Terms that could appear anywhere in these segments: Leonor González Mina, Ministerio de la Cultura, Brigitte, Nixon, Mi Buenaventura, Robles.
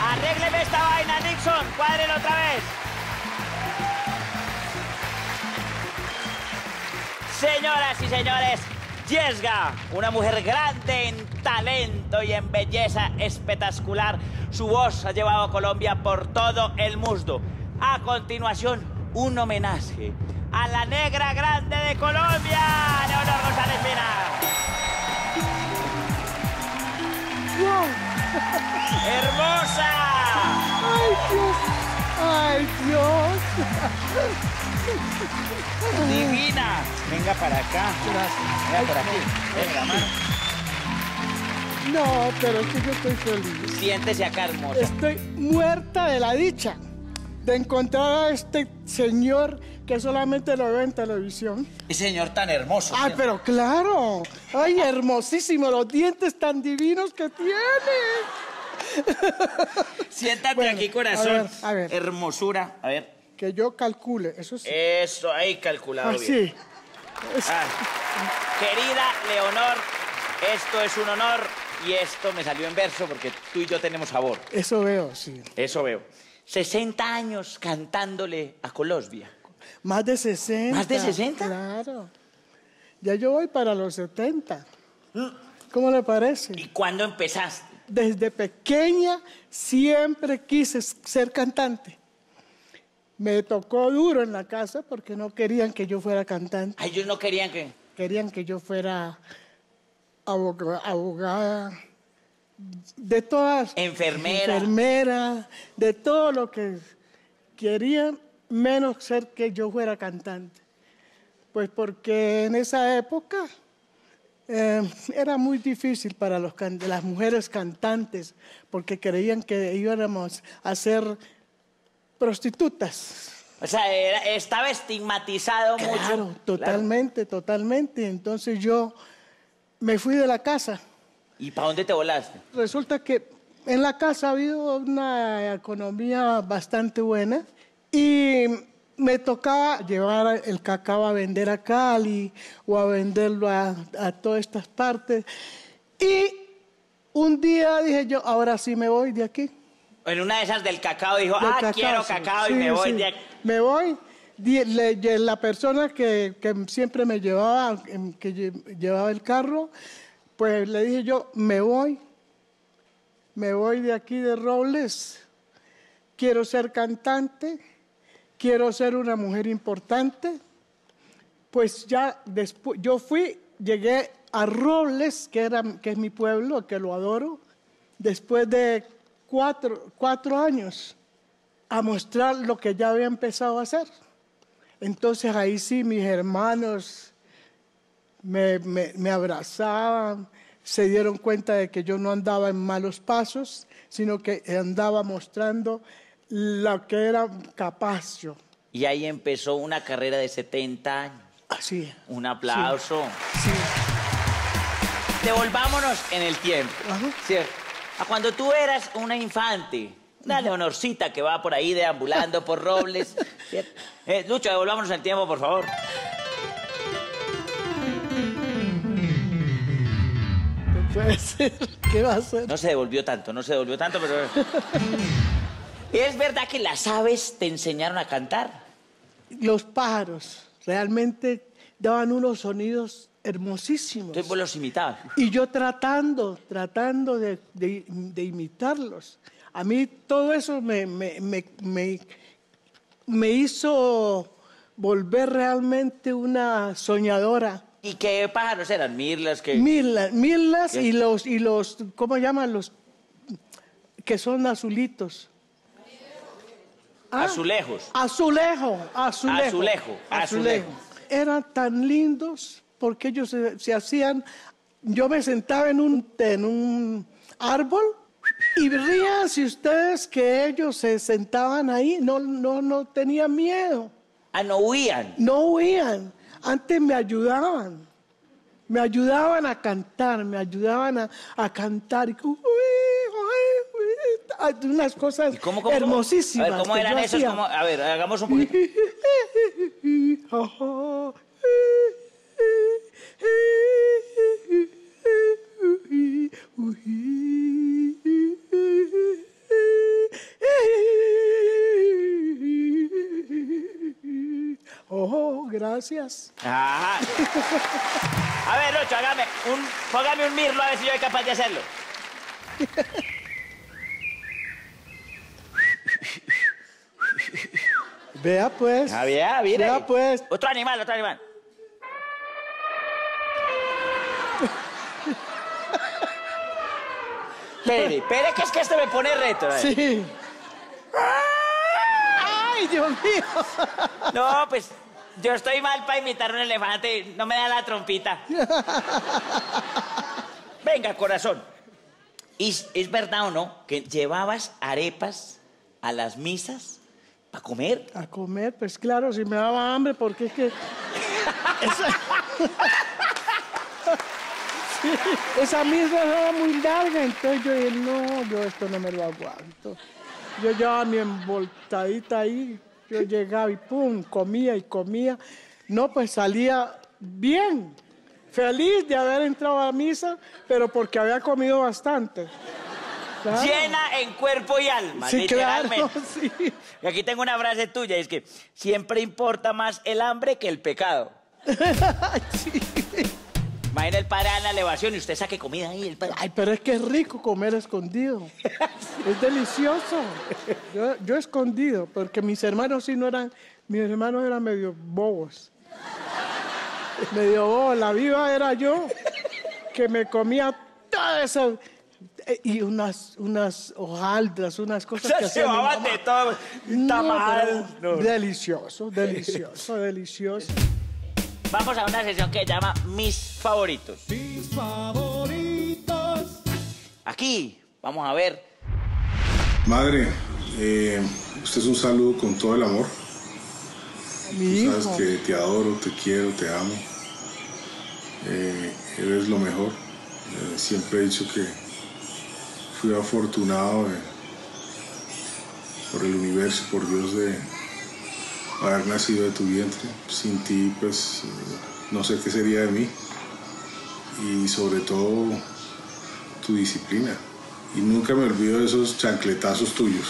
Arrégleme esta vaina, Nixon. Cuádrelo otra vez. Señoras y señores, Yesga, una mujer grande en talento y en belleza espectacular. Su voz ha llevado a Colombia por todo el mundo. A continuación, un homenaje a la negra grande de Colombia, Leonor González Mina. Wow. ¡Hermosa! ¡Ay, Dios! ¡Ay, Dios! ¡Divina! Venga para acá. Gracias. Venga por aquí. Venga, mano. No, pero es que yo estoy feliz. Siéntese acá, hermosa. Estoy muerta de la dicha de encontrar a este señor que solamente lo veo en televisión. Y señor tan hermoso. Ah, pero claro. Ay, hermosísimo. Los dientes tan divinos que tiene. Siéntate bueno, aquí, corazón. A ver. Hermosura. A ver. Que yo calcule, eso sí. Eso, ahí calculado bien. Sí. Ah. Querida Leonor, esto es un honor. Y esto me salió en verso porque tú y yo tenemos sabor. Eso veo, sí. Eso veo. 60 años cantándole a Colombia. Más de 60. ¿Más de 60? Claro. Ya yo voy para los 70. ¿Cómo le parece? ¿Y cuándo empezaste? Desde pequeña siempre quise ser cantante. Me tocó duro en la casa porque no querían que yo fuera cantante. ¿Ah, ellos no querían que...? Querían que yo fuera... abogada, de todas... Enfermera. Enfermera, de todo lo que querían, menos ser que yo fuera cantante. Pues porque en esa época era muy difícil para las mujeres cantantes, porque creían que íbamos a ser prostitutas. O sea, estaba estigmatizado mucho. Claro, totalmente, totalmente. Entonces yo... me fui de la casa. ¿Y para dónde te volaste? Resulta que en la casa ha habido una economía bastante buena y me tocaba llevar el cacao a vender a Cali o a venderlo a todas estas partes. Y un día dije yo, ahora sí me voy de aquí. En una de esas del cacao dijo, del cacao, quiero cacao, sí, y me voy de aquí. Me voy. La persona que siempre me llevaba, que llevaba el carro, pues le dije yo, me voy de aquí de Robles, quiero ser cantante, quiero ser una mujer importante. Pues ya después, yo fui, llegué a Robles, que es mi pueblo, que lo adoro, después de cuatro años, a mostrar lo que ya había empezado a hacer. Entonces ahí sí mis hermanos me abrazaban, se dieron cuenta de que yo no andaba en malos pasos, sino que andaba mostrando lo que era capaz yo. Y ahí empezó una carrera de 70 años. Así es. Un aplauso. Sí. Sí. Devolvámonos en el tiempo. Ajá. Sí. A cuando tú eras una infante. Una Leonorcita que va por ahí deambulando por Robles. Lucho, devolvámonos el tiempo, por favor. Puede ser. ¿Qué va a hacer? No se devolvió tanto, pero... ¿Es verdad que las aves te enseñaron a cantar? Los pájaros realmente daban unos sonidos hermosísimos. Entonces vos los imitabas. Y yo tratando de imitarlos. A mí todo eso me hizo volver realmente una soñadora. ¿Y qué pájaros eran? ¿Mirlas? ¿Qué? Mirlas y los, ¿cómo llaman los? Que son azulitos. ¿Ah? Azulejos. Azulejo. Eran tan lindos porque ellos se hacían... Yo me sentaba en un árbol... Y rían si ustedes que ellos se sentaban ahí, no tenían miedo. Ah, ¿no huían? No huían. Antes me ayudaban a cantar, me ayudaban a cantar. Unas cosas hermosísimas. A ver, ¿cómo eran esos? A ver, hagamos un poquito. Gracias. Ajá. A ver, Rocho, póngame un mirlo a ver si yo soy capaz de hacerlo. Vea pues. Vea, mira. Vea pues. Otro animal, otro animal. Espere, que es que este me pone reto. Sí. ¡Ay, Dios mío! No, pues, yo estoy mal para imitar un elefante. No me da la trompita. Venga, corazón. ¿Es verdad o no que llevabas arepas a las misas para comer? A comer, pues claro, si me daba hambre, porque es que... Esa misma era muy larga, entonces yo dije, no, yo esto no me lo aguanto. Yo llevaba mi envoltadita ahí, yo llegaba y pum, comía y comía. No, pues salía bien, feliz de haber entrado a misa, pero porque había comido bastante. Claro. Llena en cuerpo y alma, sí, literalmente. Claro, sí. Y aquí tengo una frase tuya, es que siempre importa más el hambre que el pecado. Sí. Imagina el padre a la elevación y usted saque comida ahí. El padre. Ay, pero es que es rico comer escondido. Es delicioso. Yo escondido, porque mis hermanos sí no eran... Mis hermanos eran medio bobos. Medio bobos. La viva era yo, que me comía toda esa... Y unas hojaldras, unas cosas que hacían mi mamá. De todo. Tamal. No, no. Delicioso, delicioso, delicioso. Vamos a una sesión que se llama Mis Favoritos. Mis Favoritos. Aquí, vamos a ver. Madre, usted es un saludo con todo el amor. Mi hijo. Tú sabes que te adoro, te quiero, te amo. Eres lo mejor. Siempre he dicho que fui afortunado por el universo, por Dios, de haber nacido de tu vientre. Sin ti, pues, no sé qué sería de mí. Y sobre todo, tu disciplina. Y nunca me olvido de esos chancletazos tuyos.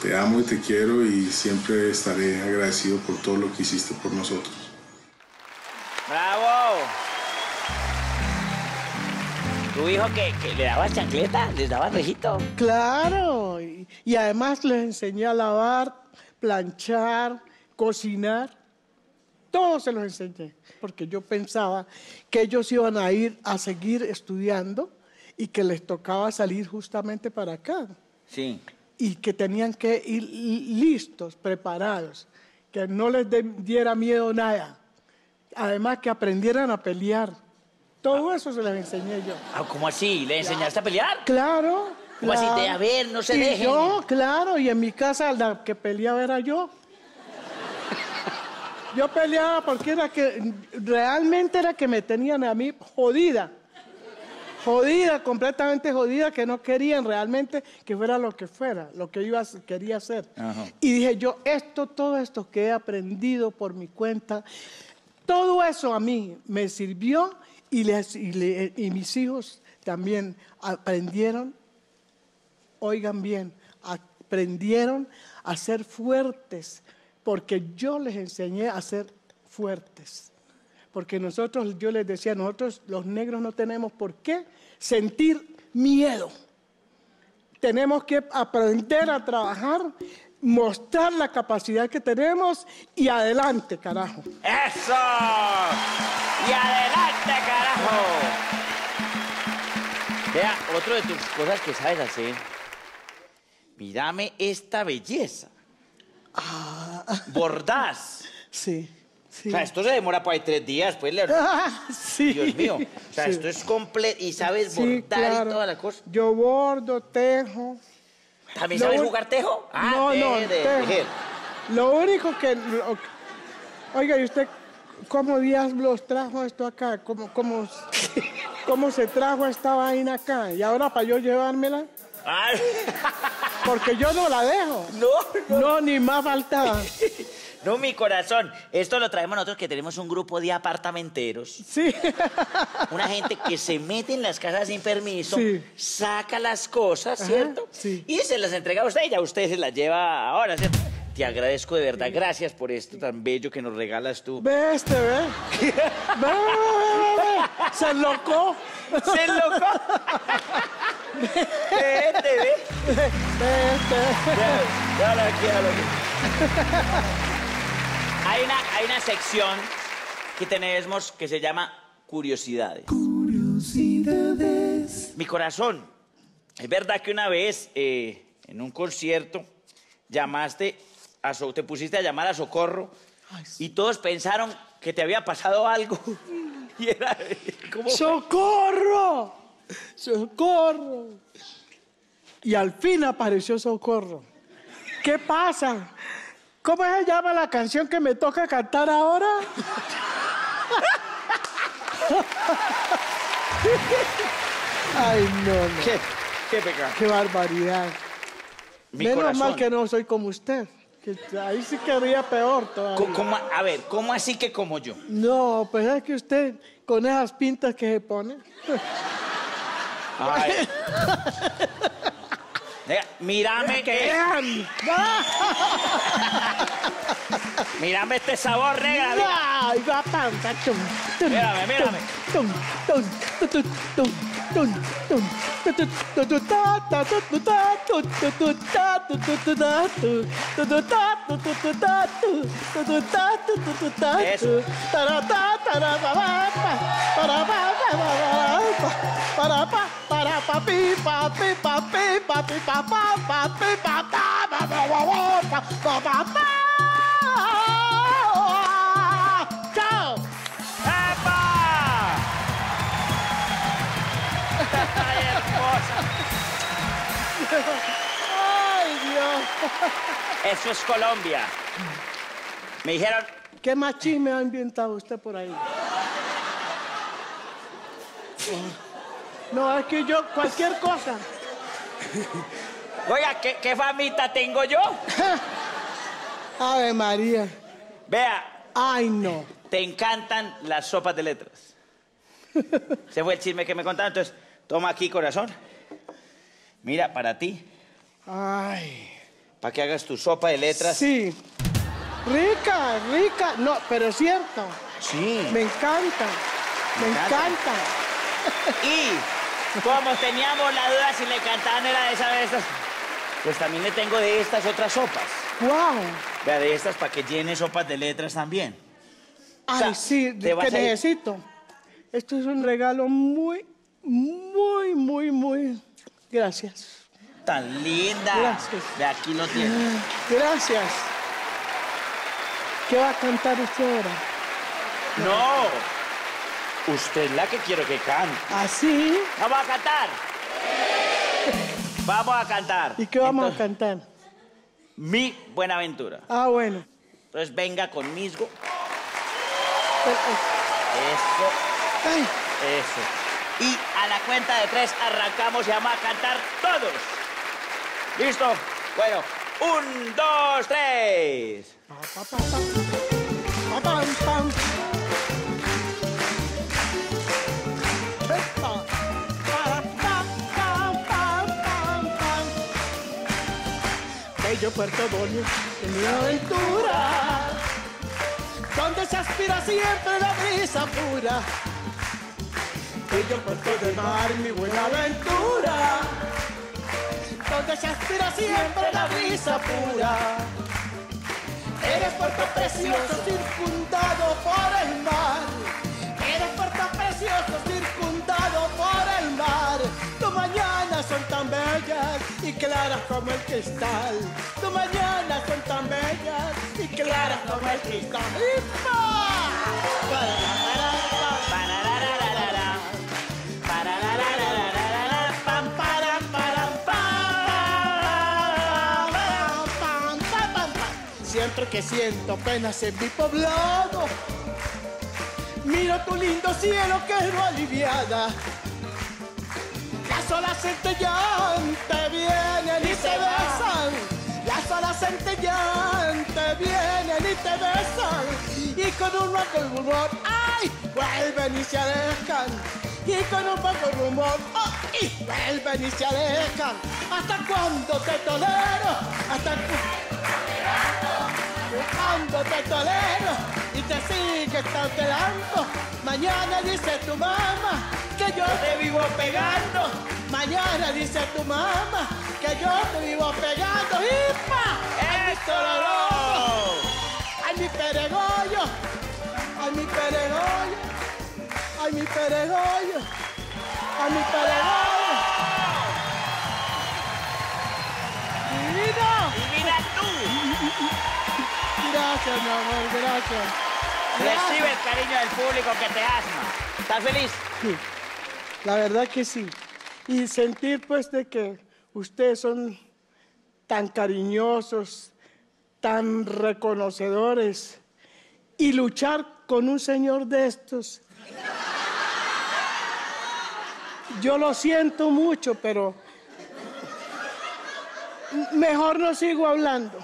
Te amo y te quiero y siempre estaré agradecido por todo lo que hiciste por nosotros. ¡Bravo! ¿Tu hijo que le dabas chancleta? ¿Les dabas rejito? ¡Claro! Y además les enseñé a lavar, planchar, cocinar, todo se los enseñé, porque yo pensaba que ellos iban a ir a seguir estudiando y que les tocaba salir justamente para acá. Sí. Y que tenían que ir listos, preparados, que no les diera miedo nada. Además, que aprendieran a pelear. Todo eso se les enseñé yo. ¿Cómo así? ¿Le enseñaste a pelear? Claro. Como así de, a ver, no se dejen. Yo, claro, y en mi casa la que peleaba era yo. Yo peleaba porque era que... Realmente era que me tenían a mí jodida. Jodida, completamente jodida, que no querían realmente que fuera lo que fuera, lo que quería hacer. Ajá. Y dije yo, todo esto que he aprendido por mi cuenta, todo eso a mí me sirvió y mis hijos también aprendieron. Oigan bien, aprendieron a ser fuertes, porque yo les enseñé a ser fuertes. Porque nosotros, yo les decía, nosotros los negros no tenemos por qué sentir miedo. Tenemos que aprender a trabajar, mostrar la capacidad que tenemos y adelante, carajo. ¡Eso! ¡Y adelante, carajo! Vea, otro de tus cosas que sabes hacer... Mírame esta belleza. Ah. Bordás. Sí, sí. O sea, esto se demora por ahí 3 días, pues, Leonor. Ah, sí. Dios mío. O sea, sí. Esto es completo. Y sabes bordar, sí, claro, y toda la cosa. Yo bordo, tejo. ¿También sabes jugar tejo? Ah, no, tejo. Lo único que... Oiga, ¿y usted cómo diablos trajo esto acá? ¿Cómo se trajo esta vaina acá? ¿Y ahora para yo llevármela? Ay. Porque yo no la dejo. No, ni más faltaba. No, mi corazón. Esto lo traemos nosotros, que tenemos un grupo de apartamenteros. Sí. Una gente que se mete en las casas sin permiso, sí, saca las cosas, ¿cierto? Ajá, sí. Y se las entrega a usted y ya usted se las lleva ahora, ¿cierto? te agradezco de verdad. Gracias por esto tan bello que nos regalas tú. Ve este, ve. Ve, ve, ve. Se enlocó. Se enlocó. Ve este, ve. Ve este. Hay una sección que tenemos que se llama Curiosidades. Curiosidades. Mi corazón, es verdad que una vez en un concierto te pusiste a llamar a Socorro. Ay, sí. Y todos pensaron que te había pasado algo. Y era como... ¡Socorro! ¡Socorro! Y al fin apareció Socorro. ¿Qué pasa? ¿Cómo se llama la canción que me toca cantar ahora? Ay, no, no. Qué pecado. Qué barbaridad. Menos mal que no soy como usted. Ahí sí quedaría peor todavía. ¿Cómo así que como yo? No, pues es que usted, con esas pintas que se pone. Ay. Mírame que... Mírame este sabor, regalo. Mírame, mírame. Eso. Para papi, papi, papi, papi, papá, papi, papá, papá, papá. ¡Chao! ¡Epa! ¡Ay, hermosa! ¡Ay, Dios! Eso es Colombia. Me dijeron... ¿Qué más chisme ha inventado usted por ahí? No, es que yo, cualquier cosa. Oiga, ¿qué famita tengo yo? Ave María. Vea. Ay, no. Te encantan las sopas de letras. Se fue el chisme que me contaron. Entonces, toma aquí, corazón. Mira, para ti. Ay. Para que hagas tu sopa de letras. Sí. Rica, rica. No, pero es cierto. Sí. Me encanta. Me encanta. Y como teníamos la duda si le cantaban era de esa de estas, pues también le tengo de estas otras sopas. ¡Wow! Vea, de estas para que llene sopas de letras también. Ay, o sea, sí, que necesito. Esto es un regalo muy, muy, muy, muy... Gracias. Tan linda. Gracias. De aquí lo tiene. Gracias. ¿Qué va a cantar usted ahora? ¡No! Usted es la que quiero que cante. ¿Ah, sí? ¿Vamos a cantar? Sí. Vamos a cantar. ¿Y qué vamos a cantar? Mi Buenaventura. Ah, bueno. Entonces venga conmigo. Eso. Ay. Eso. Y a la cuenta de tres arrancamos y vamos a cantar todos. ¿Listo? Bueno, 1, 2, 3. Pa, pa, pa, pa. Pa, pa, pa. Bello Puerto Bolívar, en mi aventura, donde se aspira siempre la brisa pura. Bello Puerto del Mar, mi buena aventura, donde se aspira siempre la brisa pura. Eres puerto precioso circundado por el mar. Eres puerto precioso circundado por el mar. Tus mañanas son tan bellas y claras como el cristal. Tus mañanas son tan bellas y claras como el cristal. Siempre que siento penas en mi poblado, miro tu lindo cielo que es aliviada. Las olas centellantes vienen y te besan. Las olas centellantes vienen y te besan. Y con un poco de rumor, ¡ay! Vuelven y se alejan. Y con un poco de rumor, ¡ay! Vuelven y se alejan. ¿Hasta cuándo te tolero? ¿Hasta cuándo? cuando te tolero y te sigues cautelando. Mañana dice tu mamá que yo te vivo pegando. Mañana dice tu mamá que yo te vivo pegando. ¡Hipa! ¡Ay, mi tororo! ¡Ay, mi peregollo! ¡Ay, mi peregollo! ¡Ay, mi peregollo! ¡Ay, mi peregollo! ¡Divina tú! Gracias, mi amor, gracias. Recibe el cariño del público que te asma. ¿Estás feliz? Sí, la verdad que sí. Y sentir, pues, de que ustedes son tan cariñosos, tan reconocedores, y luchar con un señor de estos. Yo lo siento mucho, pero... mejor no sigo hablando.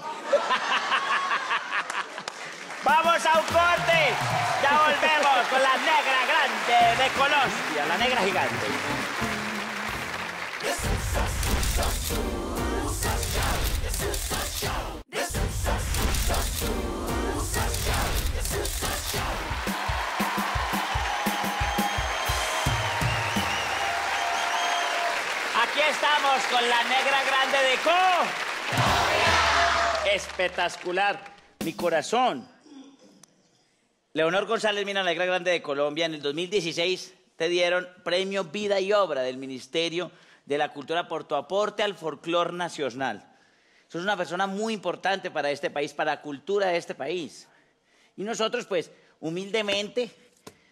Vamos a un corte. Ya volvemos con la negra grande de Colombia, la negra gigante. Aquí estamos con la negra grande de Colombia. Espectacular, mi corazón. Leonor González Mina, la negra grande de Colombia, en el 2016 te dieron premio Vida y Obra del Ministerio de la Cultura por tu aporte al folclor nacional. Sos una persona muy importante para este país, para la cultura de este país. Y nosotros, pues, humildemente,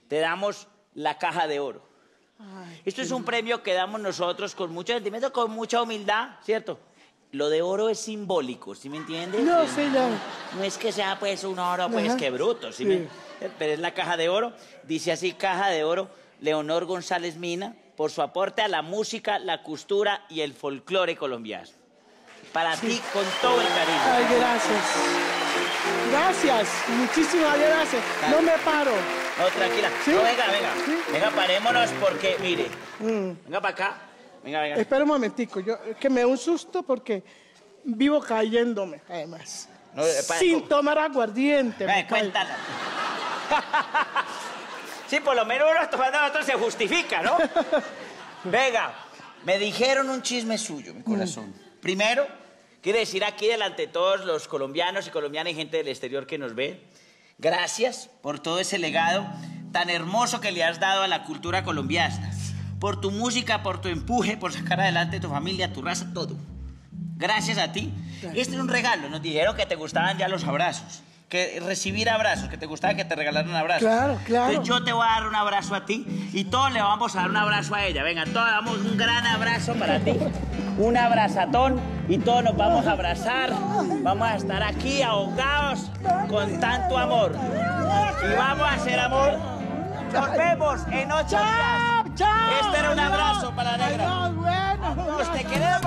te damos la caja de oro. Ay, esto es un premio que damos nosotros con mucho sentimiento, con mucha humildad, ¿cierto? Lo de oro es simbólico, ¿sí me entiendes? No, sí, no. No es que sea, pues, un oro, pues, ajá, que bruto, ¿sí? Sí. Pero es la caja de oro. Dice así, caja de oro, Leonor González Mina, por su aporte a la música, la cultura y el folclore colombiano. Para ti, con todo el cariño. Ay, gracias. Gracias, muchísimas gracias. Claro. No me paro. No, tranquila. ¿Sí? No, venga, venga. ¿Sí? Venga, parémonos porque, mire. Venga para acá. Venga, venga. Espera un momentico. Yo, que me da un susto porque vivo cayéndome, además. No, sin tomar aguardiente. Cuéntala. Sí, por lo menos uno tomando a otro se justifica, ¿no? Venga, me dijeron un chisme suyo, mi corazón. Primero, quiero decir aquí delante de todos los colombianos y colombianas y gente del exterior que nos ve, gracias por todo ese legado tan hermoso que le has dado a la cultura colombiana. Por tu música, por tu empuje, por sacar adelante a tu familia, tu raza, todo. Gracias a ti. Claro. Este es un regalo. Nos dijeron que te gustaban ya los abrazos, que recibir abrazos, que te gustaba que te regalaran abrazos. Claro, claro. Entonces yo te voy a dar un abrazo a ti y todos le vamos a dar un abrazo a ella. Venga, todos damos un gran abrazo para ti. Un abrazatón y todos nos vamos a abrazar. Vamos a estar aquí ahogados con tanto amor. Y vamos a hacer amor. Nos vemos en 8 días. Chao. Este era un abrazo para la negra. Nos te queremos.